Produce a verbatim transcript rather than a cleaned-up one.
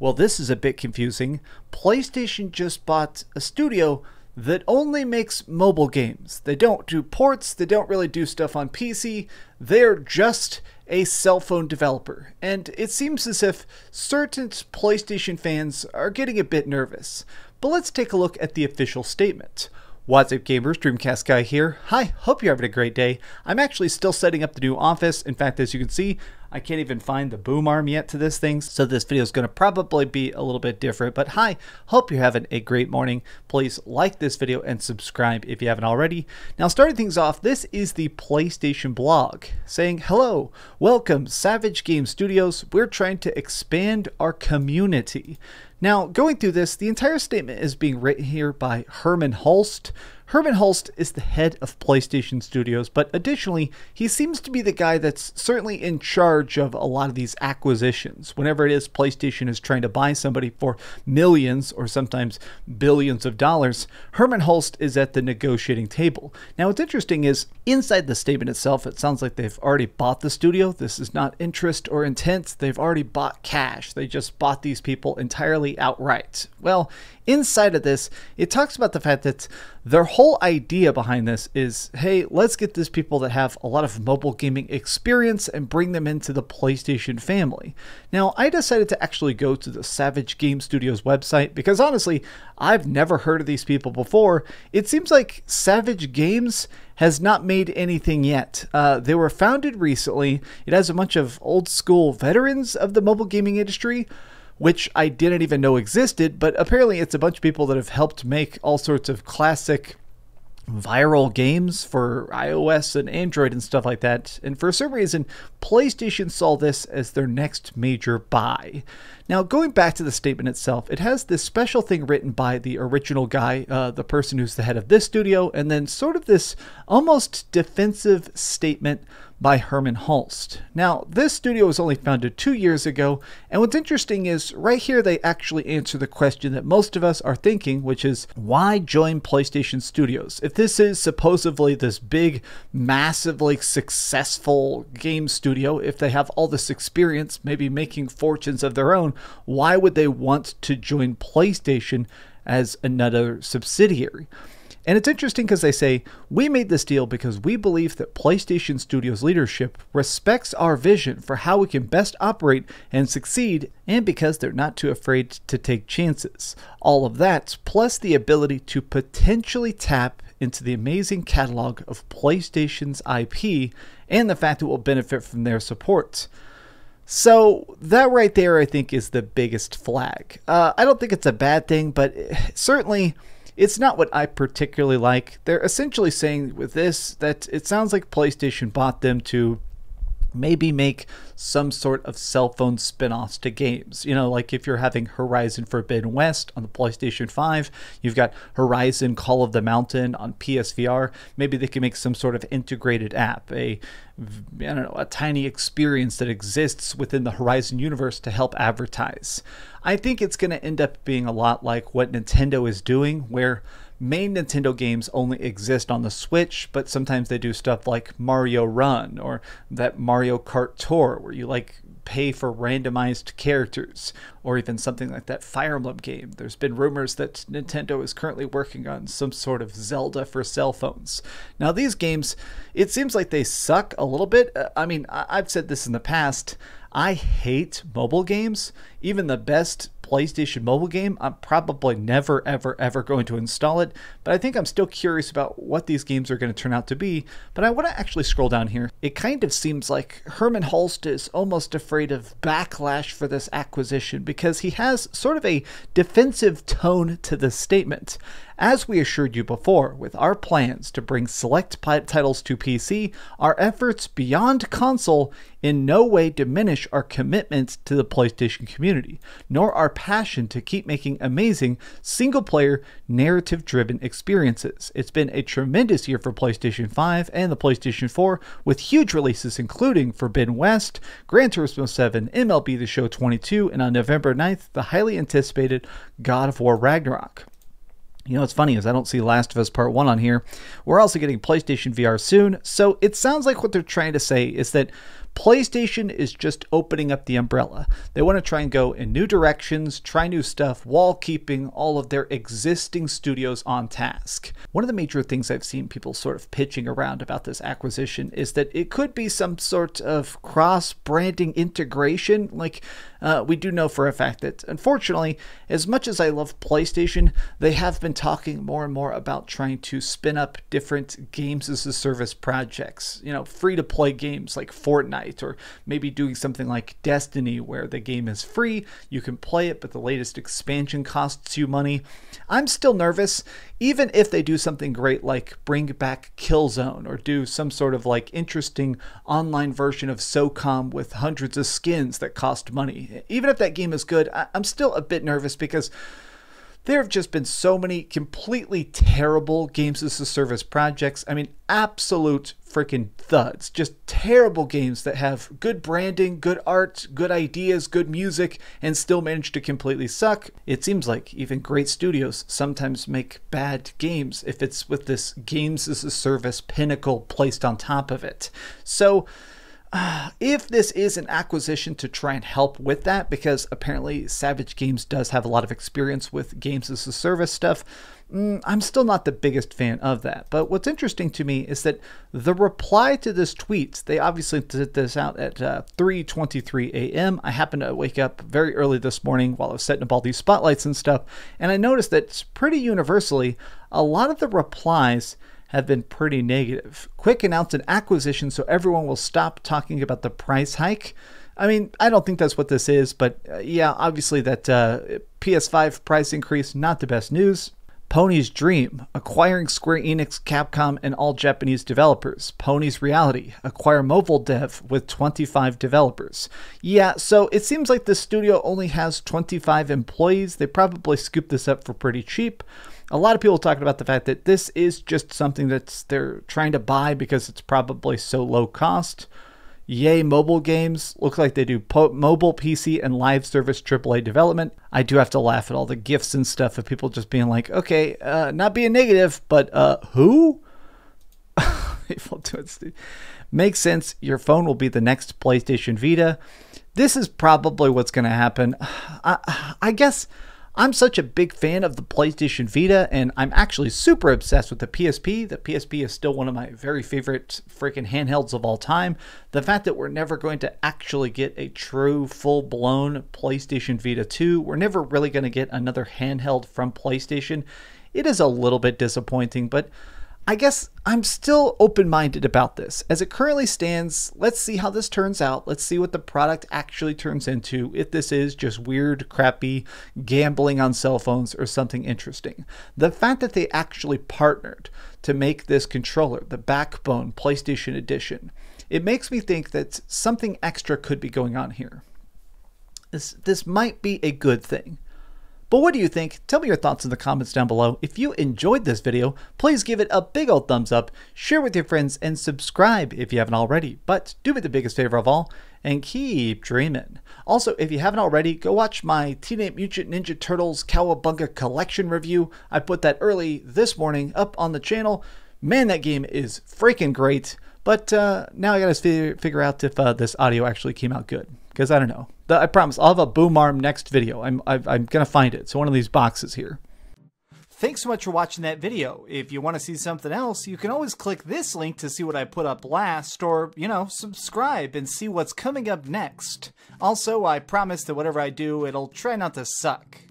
Well, this is a bit confusing. PlayStation just bought a studio that only makes mobile games. They don't do ports, they don't really do stuff on P C, they're just a cell phone developer. And it seems as if certain PlayStation fans are getting a bit nervous. But let's take a look at the official statement. What's up gamers, Dreamcast guy here. Hi, hope you're having a great day. I'm actually still setting up the new office. In fact, as you can see, I can't even find the boom arm yet to this thing, so this video is going to probably be a little bit different. But hi, hope you're having a great morning. Please like this video and subscribe if you haven't already. Now, starting things off, this is the PlayStation blog saying, hello, welcome Savage Game Studios. We're trying to expand our community. Now, going through this, the entire statement is being written here by Hermen Hulst. Hermen Hulst is the head of PlayStation Studios, but additionally, he seems to be the guy that's certainly in charge of a lot of these acquisitions. Whenever it is PlayStation is trying to buy somebody for millions or sometimes billions of dollars, Hermen Hulst is at the negotiating table. Now, what's interesting is inside the statement itself, it sounds like they've already bought the studio. This is not interest or intent. They've already bought cash. They just bought these people entirely outright. Well, inside of this, it talks about the fact that their whole idea behind this is, hey, let's get these people that have a lot of mobile gaming experience and bring them into the PlayStation family. Now, I decided to actually go to the Savage Game Studios website because honestly, I've never heard of these people before. It seems like Savage Games has not made anything yet. Uh, they were founded recently. It has a bunch of old school veterans of the mobile gaming industry, which I didn't even know existed, but apparently it's a bunch of people that have helped make all sorts of classic viral games for iOS and Android and stuff like that. And for some reason, PlayStation saw this as their next major buy. Now, going back to the statement itself, it has this special thing written by the original guy, uh, the person who's the head of this studio, and then sort of this almost defensive statement by Hermen Hulst. Now, this studio was only founded two years ago, and what's interesting is right here they actually answer the question that most of us are thinking, which is, why join PlayStation Studios? If this is supposedly this big, massively successful game studio, if they have all this experience, maybe making fortunes of their own, why would they want to join PlayStation as another subsidiary? And it's interesting because they say, we made this deal because we believe that PlayStation Studios leadership respects our vision for how we can best operate and succeed, and because they're not too afraid to take chances. All of that, plus the ability to potentially tap into the amazing catalog of PlayStation's I P and the fact that we'll benefit from their support. So that right there, I think, is the biggest flag. Uh, I don't think it's a bad thing, but certainly it's not what I particularly like. They're essentially saying with this that it sounds like PlayStation bought them to maybe make some sort of cell phone spin-offs to games. You know, like if you're having Horizon Forbidden West on the PlayStation five, you've got Horizon Call of the Mountain on P S V R. Maybe they can make some sort of integrated app, a I don't know, a tiny experience that exists within the Horizon universe to help advertise. I think it's going to end up being a lot like what Nintendo is doing, where main Nintendo games only exist on the Switch, but sometimes they do stuff like Mario Run or that Mario Kart Tour where you like pay for randomized characters, or even something like that Fire Emblem game. There's been rumors that Nintendo is currently working on some sort of Zelda for cell phones. Now these games, it seems like they suck a little bit. I mean, I've said this in the past, I hate mobile games. Even the best PlayStation mobile game, I'm probably never, ever, ever going to install it, but I think I'm still curious about what these games are going to turn out to be. But I want to actually scroll down here. It kind of seems like Hermen Hulst is almost afraid of backlash for this acquisition because he has sort of a defensive tone to the statement. As we assured you before, with our plans to bring select titles to P C, our efforts beyond console in no way diminish our commitment to the PlayStation community, nor our passion to keep making amazing single-player, narrative-driven experiences. It's been a tremendous year for PlayStation five and the PlayStation four, with huge releases including Forbidden West, Gran Turismo seven, M L B The Show twenty-two, and on November ninth, the highly anticipated God of War Ragnarok. You know, what's funny is I don't see Last of Us Part One on here. We're also getting PlayStation V R soon, so it sounds like what they're trying to say is that PlayStation is just opening up the umbrella. They want to try and go in new directions, try new stuff, while keeping all of their existing studios on task. One of the major things I've seen people sort of pitching around about this acquisition is that it could be some sort of cross-branding integration. Like, uh, we do know for a fact that, unfortunately, as much as I love PlayStation, they have been talking more and more about trying to spin up different games as a service projects, you know, free-to-play games like Fortnite, or maybe doing something like Destiny, where the game is free, you can play it, but the latest expansion costs you money. I'm still nervous, even if they do something great like bring back Killzone, or do some sort of like interesting online version of SOCOM with hundreds of skins that cost money. Even if that game is good, I'm still a bit nervous because there have just been so many completely terrible games as a service projects. I mean, absolute freaking thuds. Just terrible games that have good branding, good art, good ideas, good music, and still manage to completely suck. It seems like even great studios sometimes make bad games if it's with this games as a service pinnacle placed on top of it. So Uh, if this is an acquisition to try and help with that, because apparently Savage Games does have a lot of experience with games as a service stuff, mm, I'm still not the biggest fan of that. But what's interesting to me is that the reply to this tweet, they obviously did this out at uh, three twenty-three a m I happened to wake up very early this morning while I was setting up all these spotlights and stuff, and I noticed that pretty universally, a lot of the replies have been pretty negative. Quick announced an acquisition so everyone will stop talking about the price hike. I mean, I don't think that's what this is, but uh, yeah, obviously that uh, P S five price increase, not the best news. Pony's dream, acquiring Square Enix, Capcom, and all Japanese developers. Pony's reality, acquire mobile dev with twenty-five developers. Yeah, so it seems like the studio only has twenty-five employees. They probably scooped this up for pretty cheap. A lot of people talking about the fact that this is just something that's they're trying to buy because it's probably so low cost. Yay, mobile games. Looks like they do mobile, P C, and live service triple A development. I do have to laugh at all the gifs and stuff of people just being like, okay, uh, not being negative, but uh, who? People do it, Steve. Makes sense. Your phone will be the next PlayStation Vita. This is probably what's going to happen. I, I guess I'm such a big fan of the PlayStation Vita, and I'm actually super obsessed with the P S P. The P S P is still one of my very favorite freaking handhelds of all time. The fact that we're never going to actually get a true full-blown PlayStation Vita two, we're never really going to get another handheld from PlayStation, it is a little bit disappointing, but I guess I'm still open-minded about this. As it currently stands, let's see how this turns out. Let's see what the product actually turns into, if this is just weird, crappy gambling on cell phones or something interesting. The fact that they actually partnered to make this controller, the Backbone PlayStation Edition, it makes me think that something extra could be going on here. This, this might be a good thing. But what do you think? Tell me your thoughts in the comments down below. If you enjoyed this video, please give it a big old thumbs up, share with your friends, and subscribe if you haven't already. But do me the biggest favor of all, and keep dreaming. Also, if you haven't already, go watch my Teenage Mutant Ninja Turtles Cowabunga Collection review. I put that early this morning up on the channel. Man, that game is freaking great. But uh, now I gotta figure out if uh, this audio actually came out good, because I don't know. I promise I'll have a boom arm next video. I'm, I'm, I'm going to find it. So one of these boxes here. Thanks so much for watching that video. If you want to see something else, you can always click this link to see what I put up last, or, you know, subscribe and see what's coming up next. Also, I promise that whatever I do, it'll try not to suck.